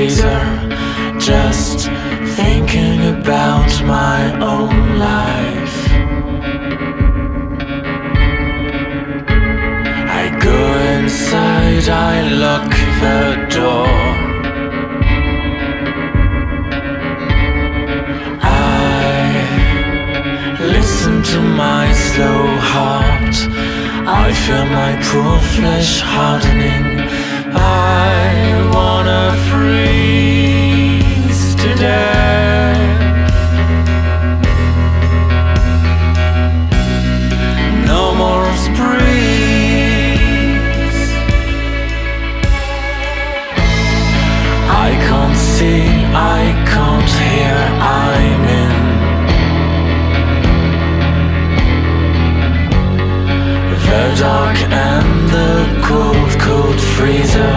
razor, just thinking about my own life. I go inside, I lock the door. I listen to my slow heart. I feel my poor flesh hardening. I wanna freeze to death. No more of sprees. I can't see, I can't hear, I'm in the dark and the cold, cold freezer.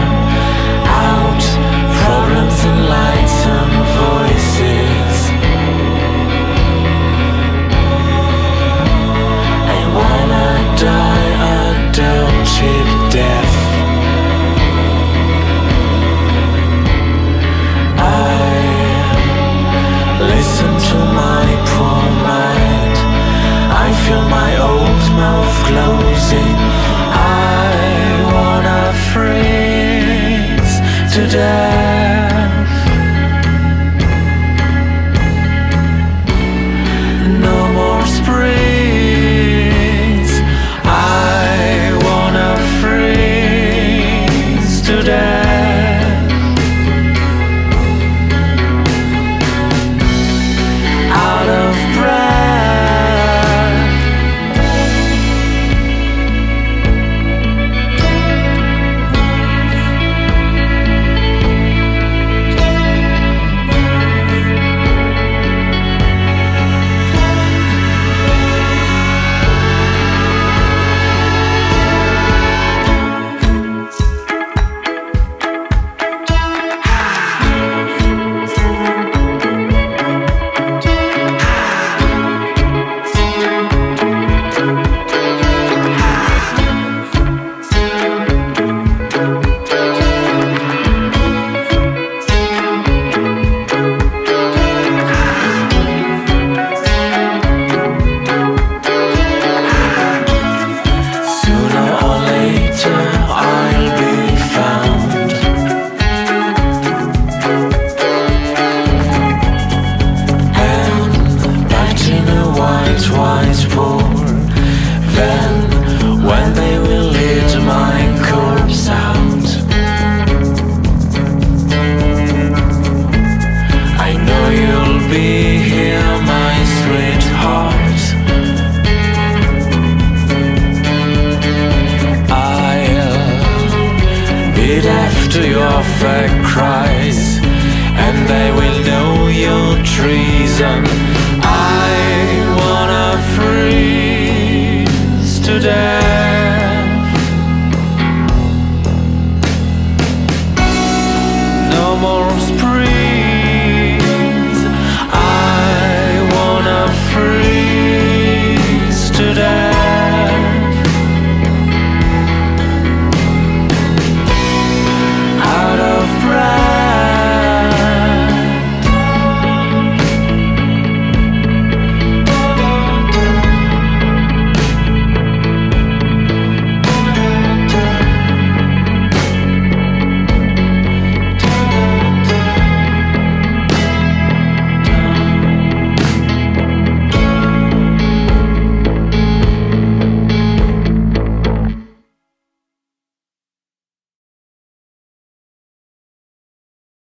Twice, poor